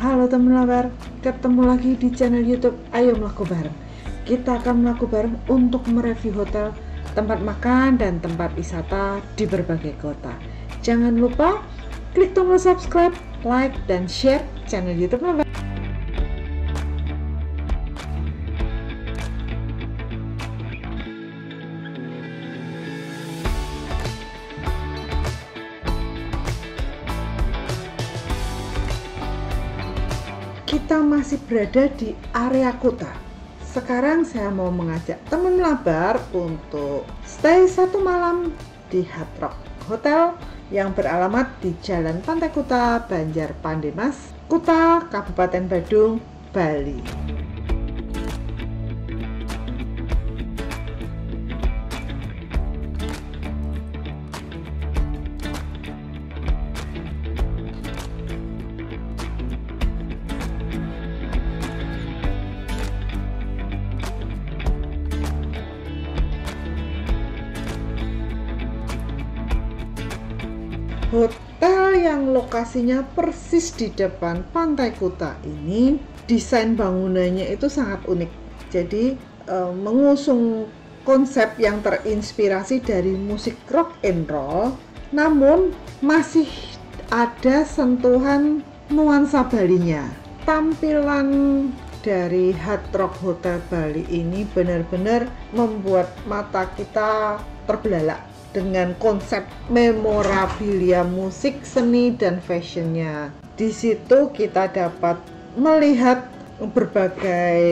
Halo teman Labar, ketemu lagi di channel YouTube Ayo Melaku Bareng. Kita akan melaku bareng untuk mereview hotel, tempat makan, dan tempat wisata di berbagai kota. Jangan lupa klik tombol subscribe, like, dan share channel YouTube Labar. Kita masih berada di area Kuta. Sekarang saya mau mengajak teman Labar untuk stay satu malam di Hard Rock Hotel yang beralamat di Jalan Pantai Kuta, Banjar Pandemas, Kuta, Kabupaten Badung, Bali. Hotel yang lokasinya persis di depan Pantai Kuta ini, desain bangunannya itu sangat unik. Jadi mengusung konsep yang terinspirasi dari musik rock and roll, namun masih ada sentuhan nuansa Balinya. Tampilan dari Hard Rock Hotel Bali ini benar-benar membuat mata kita terbelalak dengan konsep memorabilia musik, seni, dan fashionnya. Di situ kita dapat melihat berbagai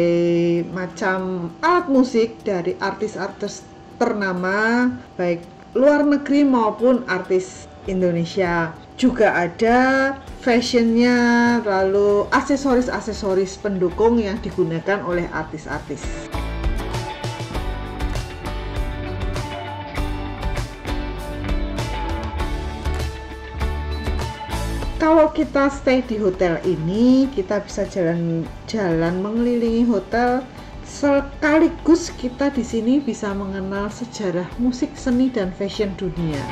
macam alat musik dari artis-artis ternama, baik luar negeri maupun artis Indonesia. Juga ada fashionnya, lalu aksesoris-aksesoris pendukung yang digunakan oleh artis-artis. Kalau kita stay di hotel ini, kita bisa jalan-jalan mengelilingi hotel, sekaligus kita di sini bisa mengenal sejarah musik, seni, dan fashion dunia.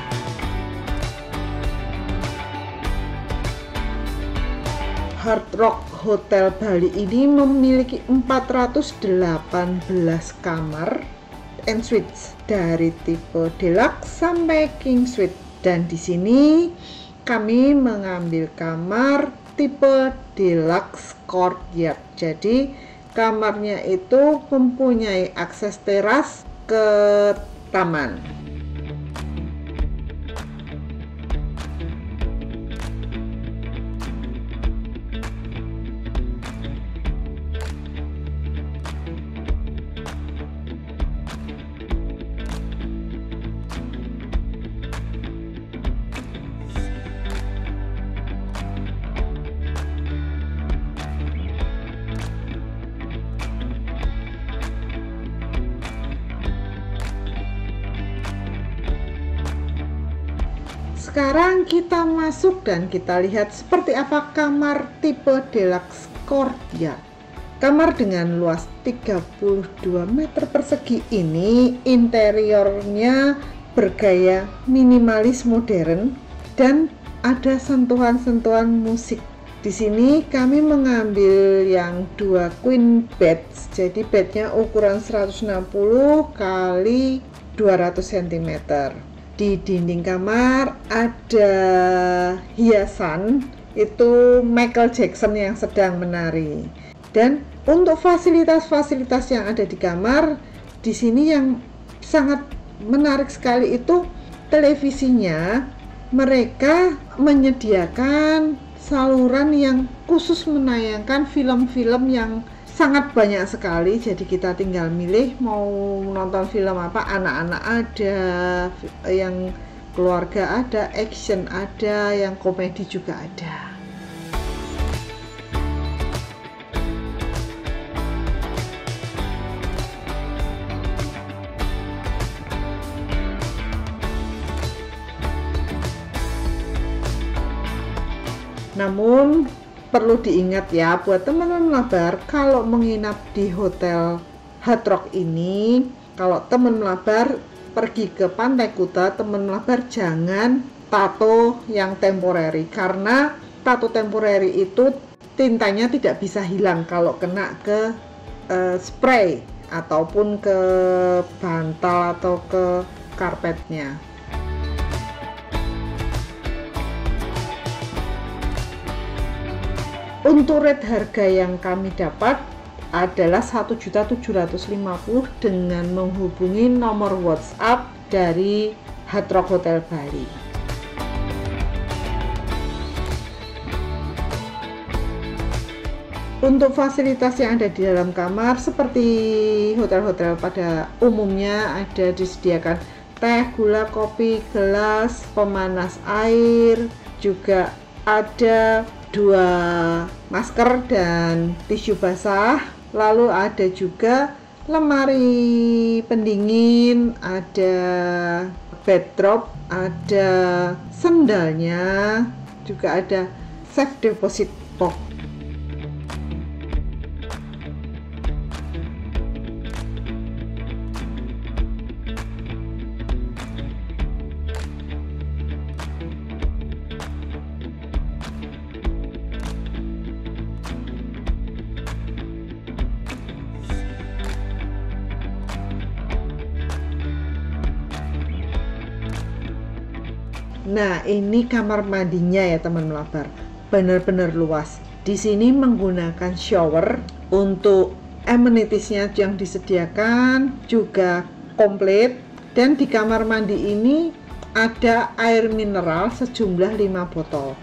Hard Rock Hotel Bali ini memiliki 418 kamar and suites dari tipe deluxe sampai king suite, dan di sini kami mengambil kamar tipe deluxe courtyard. Jadi kamarnya itu mempunyai akses teras ke taman. Sekarang kita masuk dan kita lihat seperti apa kamar tipe deluxe courtyard. Kamar dengan luas 32 meter persegi ini interiornya bergaya minimalis modern dan ada sentuhan-sentuhan musik. Di sini kami mengambil yang dua queen beds. Jadi bednya ukuran 160 x 200 cm. Di dinding kamar ada hiasan, itu Michael Jackson yang sedang menari. Dan untuk fasilitas-fasilitas yang ada di kamar, di sini yang sangat menarik sekali itu televisinya. Mereka menyediakan saluran yang khusus menayangkan film-film yang sangat banyak sekali, jadi kita tinggal milih mau nonton film apa. Anak-anak ada, yang keluarga ada, action ada, yang komedi juga ada. Namun perlu diingat ya buat teman-teman Labar, kalau menginap di hotel Hard Rock ini, kalau teman Labar pergi ke Pantai Kuta, teman Labar jangan tato yang temporary, karena tato temporary itu tintanya tidak bisa hilang kalau kena ke spray ataupun ke bantal atau ke karpetnya. Untuk rate harga yang kami dapat adalah 1.750.000 dengan menghubungi nomor WhatsApp dari Hard Rock Hotel Bali. Untuk fasilitas yang ada di dalam kamar, seperti hotel-hotel pada umumnya, ada disediakan teh, gula, kopi, gelas, pemanas air, juga ada 2 masker dan tisu basah. Lalu ada juga lemari pendingin, ada backdrop, ada sendalnya, juga ada safe deposit box. Nah, ini kamar mandinya ya teman melabar, benar-benar luas. Di sini menggunakan shower. Untuk amenitiesnya yang disediakan juga komplit. Dan di kamar mandi ini ada air mineral sejumlah 5 botol.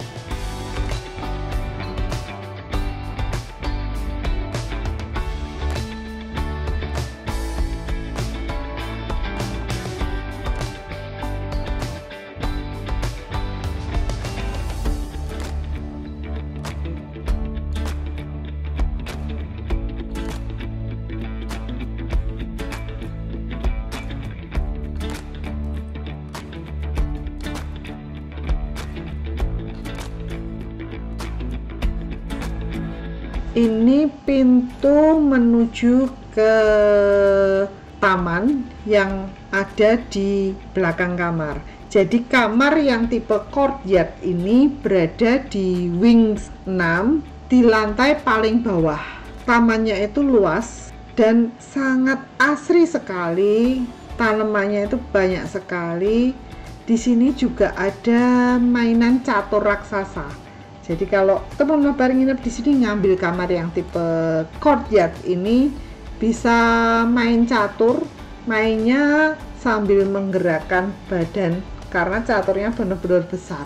Ini pintu menuju ke taman yang ada di belakang kamar. Jadi kamar yang tipe courtyard ini berada di wing 6 di lantai paling bawah. Tamannya itu luas dan sangat asri sekali. Tanamannya itu banyak sekali. Di sini juga ada mainan catur raksasa. Jadi kalau teman melabar nginep di sini, ngambil kamar yang tipe courtyard ini, bisa main catur. Mainnya sambil menggerakkan badan karena caturnya benar-benar besar.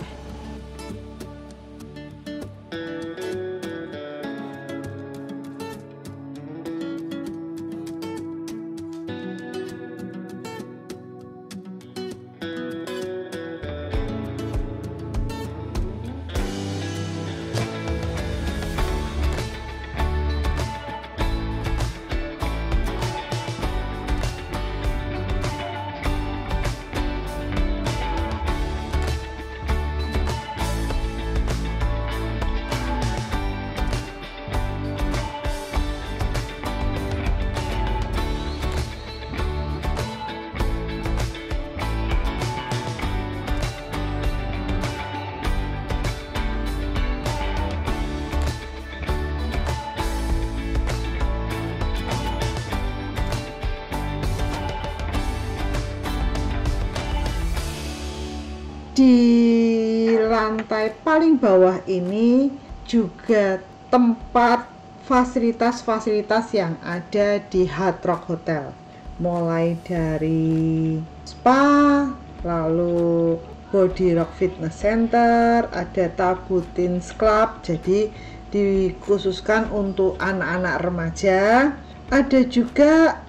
Di lantai paling bawah ini juga tempat fasilitas-fasilitas yang ada di Hard Rock Hotel, mulai dari spa, lalu Body Rock Fitness Center, ada Tabutin's Club, jadi dikhususkan untuk anak-anak remaja. Ada juga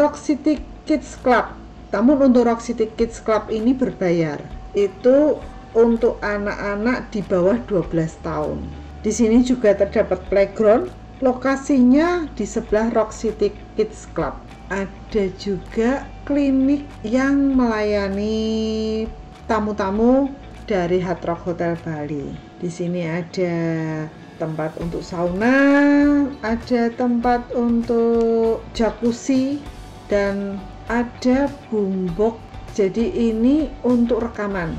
Rock City Kids Club, namun untuk Rock City Kids Club ini berbayar. Itu untuk anak-anak di bawah 12 tahun. Di sini juga terdapat playground, lokasinya di sebelah Rock City Kids Club. Ada juga klinik yang melayani tamu-tamu dari Hard Rock Hotel Bali. Di sini ada tempat untuk sauna, ada tempat untuk jacuzzi, dan ada boombox. Jadi ini untuk rekaman.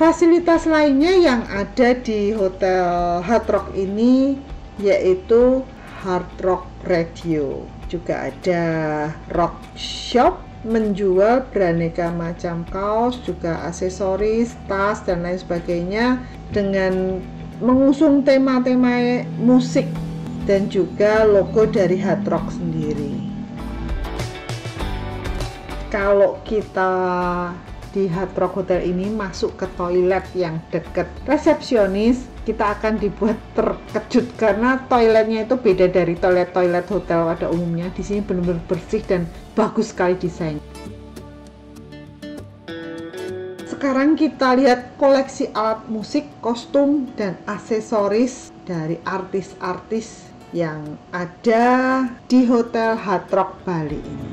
Fasilitas lainnya yang ada di Hotel Hard Rock ini yaitu Hard Rock Radio. Juga ada Rock Shop, menjual beraneka macam kaos, juga aksesoris, tas, dan lain sebagainya dengan mengusung tema-tema musik dan juga logo dari Hard Rock sendiri. Kalau kita di Hard Rock Hotel ini masuk ke toilet yang dekat resepsionis, kita akan dibuat terkejut karena toiletnya itu beda dari toilet-toilet hotel pada umumnya. Di sini benar-benar bersih dan bagus sekali desain. Sekarang kita lihat koleksi alat musik, kostum, dan aksesoris dari artis-artis yang ada di Hotel Hard Rock Bali ini.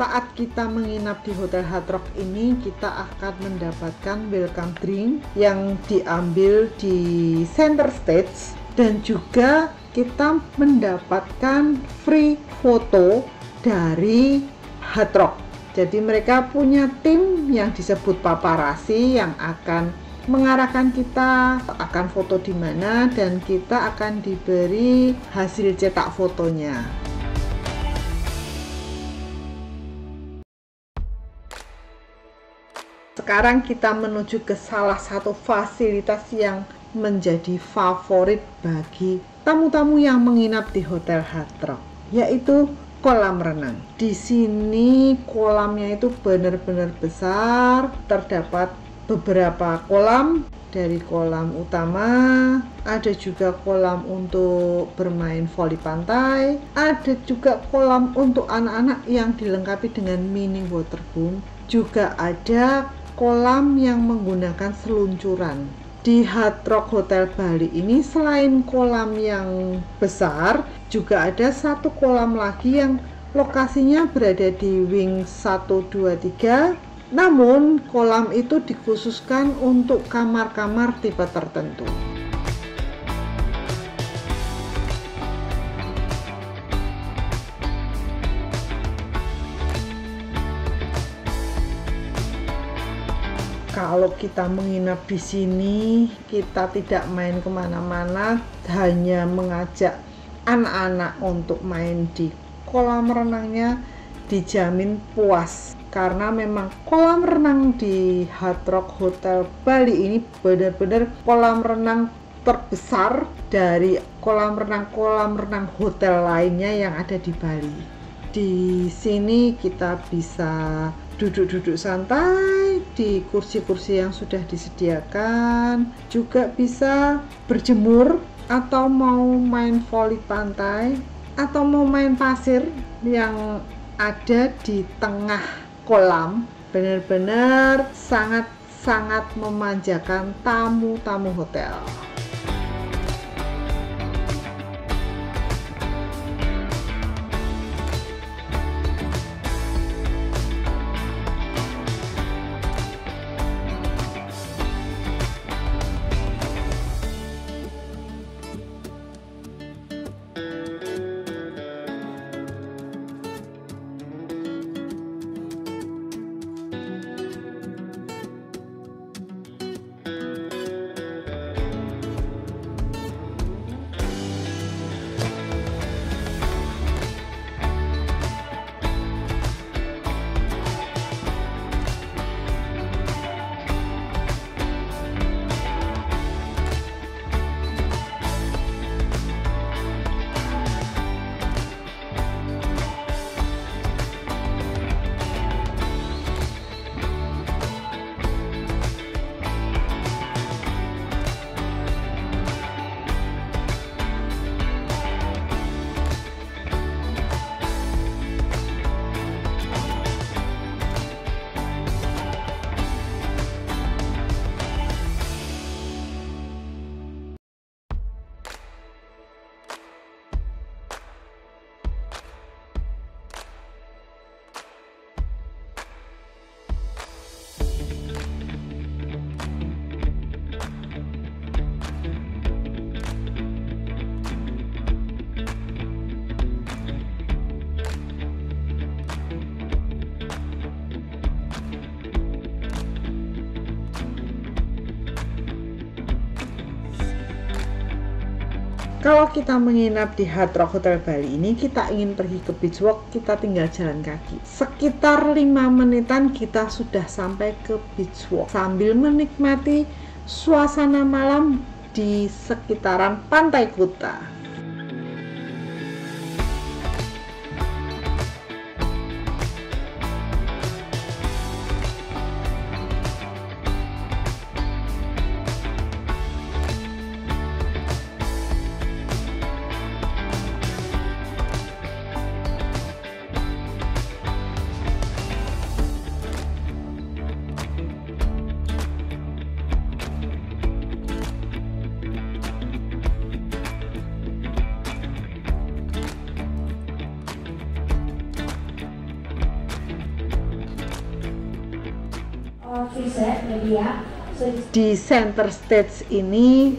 Saat kita menginap di Hotel Hard Rock ini, kita akan mendapatkan welcome drink yang diambil di center stage, dan juga kita mendapatkan free foto dari Hard Rock. Jadi mereka punya tim yang disebut paparazzi yang akan mengarahkan kita akan foto di mana, dan kita akan diberi hasil cetak fotonya. Sekarang kita menuju ke salah satu fasilitas yang menjadi favorit bagi tamu-tamu yang menginap di Hotel Hard Rock, yaitu kolam renang. Di sini kolamnya itu benar-benar besar, terdapat beberapa kolam, dari kolam utama, ada juga kolam untuk bermain voli pantai, ada juga kolam untuk anak-anak yang dilengkapi dengan mini water boom, juga ada kolam yang menggunakan seluncuran. Di Hard Rock Hotel Bali ini selain kolam yang besar, juga ada satu kolam lagi yang lokasinya berada di wing 123. Namun kolam itu dikhususkan untuk kamar-kamar tipe tertentu. Kalau kita menginap di sini, kita tidak main kemana-mana, hanya mengajak anak-anak untuk main di kolam renangnya, dijamin puas. Karena memang kolam renang di Hard Rock Hotel Bali ini benar-benar kolam renang terbesar dari kolam renang hotel lainnya yang ada di Bali. Di sini kita bisa duduk-duduk santai di kursi-kursi yang sudah disediakan, juga bisa berjemur atau mau main voli pantai atau mau main pasir yang ada di tengah kolam. Benar-benar sangat-sangat memanjakan tamu-tamu hotel. Kalau kita menginap di Hard Rock Hotel Bali ini, kita ingin pergi ke Beach Walk, kita tinggal jalan kaki. Sekitar 5 menitan kita sudah sampai ke Beach Walk, sambil menikmati suasana malam di sekitaran Pantai Kuta. Di center stage ini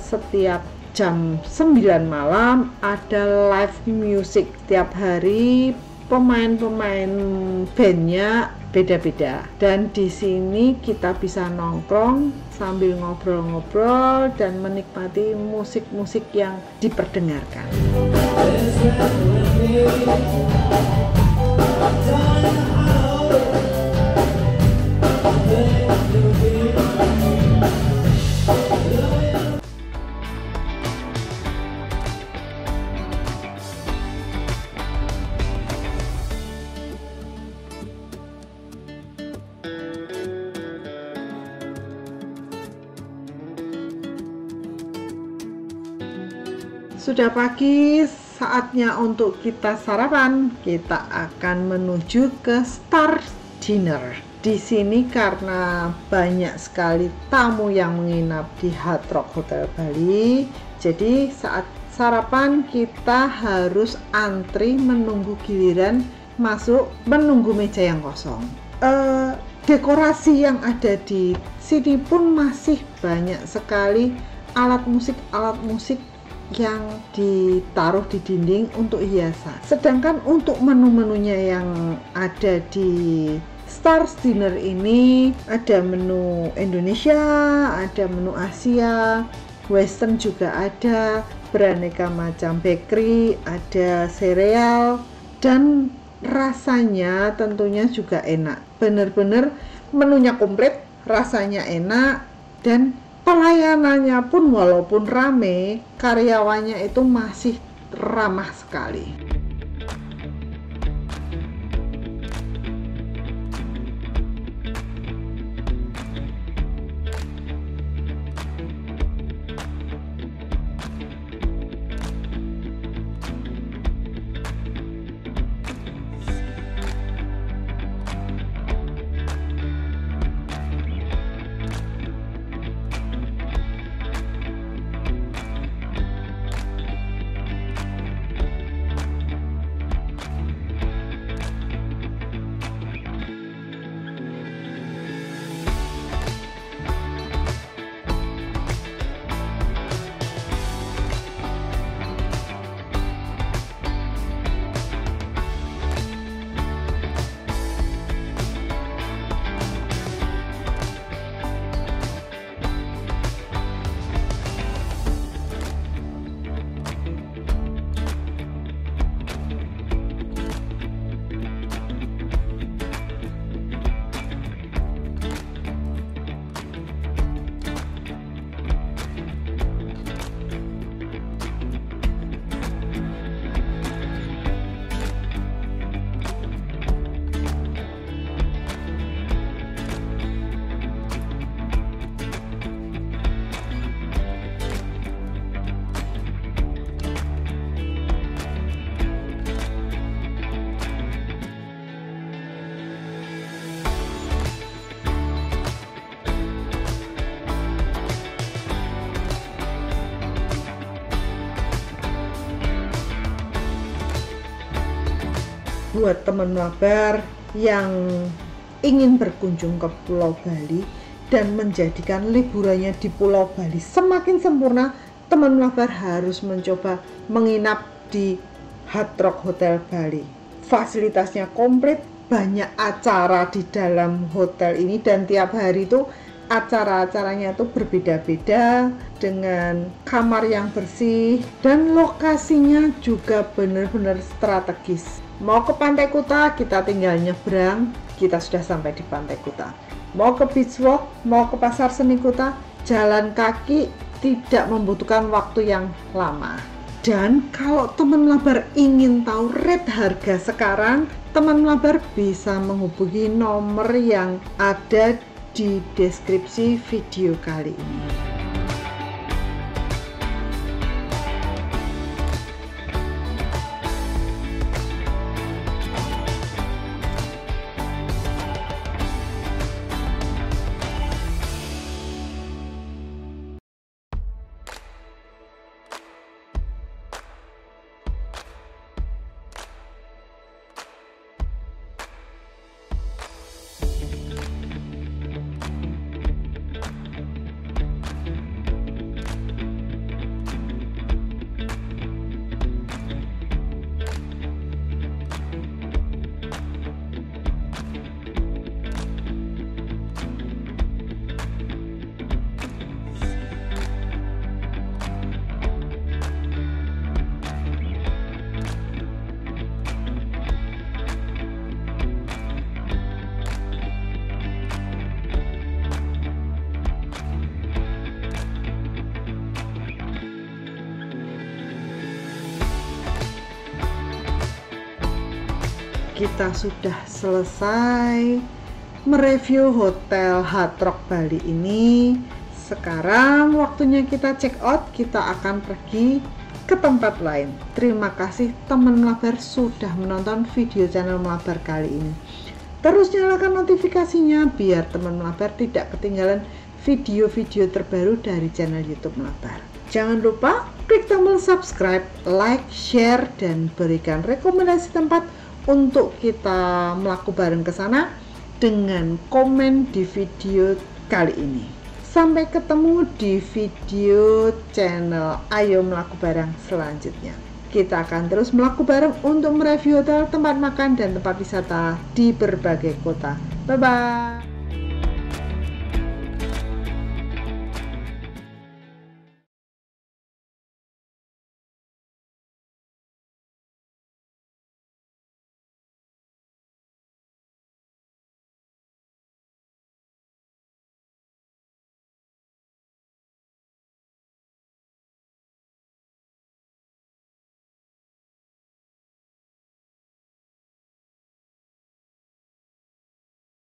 setiap jam 9 malam ada live music. Tiap hari pemain-pemain bandnya beda-beda, dan di sini kita bisa nongkrong sambil ngobrol-ngobrol dan menikmati musik-musik yang diperdengarkan. Sudah pagi, saatnya untuk kita sarapan. Kita akan menuju ke Starz Diner. Di sini karena banyak sekali tamu yang menginap di Hard Rock Hotel Bali, jadi saat sarapan kita harus antri menunggu giliran masuk, menunggu meja yang kosong. Dekorasi yang ada di sini pun masih banyak sekali alat musik yang ditaruh di dinding untuk hiasan. Sedangkan untuk menu-menunya yang ada di Starz Diner ini ada menu Indonesia, ada menu Asia, Western juga ada, beraneka macam bakery, ada sereal, dan rasanya tentunya juga enak. Bener-bener menunya komplit, rasanya enak, dan pelayanannya pun walaupun rame, karyawannya itu masih ramah sekali. Buat teman mabar yang ingin berkunjung ke Pulau Bali dan menjadikan liburannya di Pulau Bali semakin sempurna, teman mabar harus mencoba menginap di Hard Rock Hotel Bali. Fasilitasnya komplit, banyak acara di dalam hotel ini, dan tiap hari itu acara-acaranya itu berbeda-beda, dengan kamar yang bersih, dan lokasinya juga benar-benar strategis. Mau ke Pantai Kuta, kita tinggal nyebrang, kita sudah sampai di Pantai Kuta. Mau ke Beach Walk, mau ke Pasar Seni Kuta, jalan kaki tidak membutuhkan waktu yang lama. Dan kalau teman mabar ingin tahu rate harga sekarang, teman mabar bisa menghubungi nomor yang ada di deskripsi video kali ini. Kita sudah selesai mereview hotel Hard Rock Bali ini. Sekarang waktunya kita check out, kita akan pergi ke tempat lain. Terima kasih teman Melabar sudah menonton video channel Melabar kali ini. Terus nyalakan notifikasinya biar teman Melabar tidak ketinggalan video-video terbaru dari channel YouTube Melabar. Jangan lupa klik tombol subscribe, like, share, dan berikan rekomendasi tempat untuk kita melakukan bareng ke sana dengan komen di video kali ini. Sampai ketemu di video channel Ayo Melaku Bareng selanjutnya. Kita akan terus melaku bareng untuk mereview hotel, tempat makan, dan tempat wisata di berbagai kota. Bye-bye.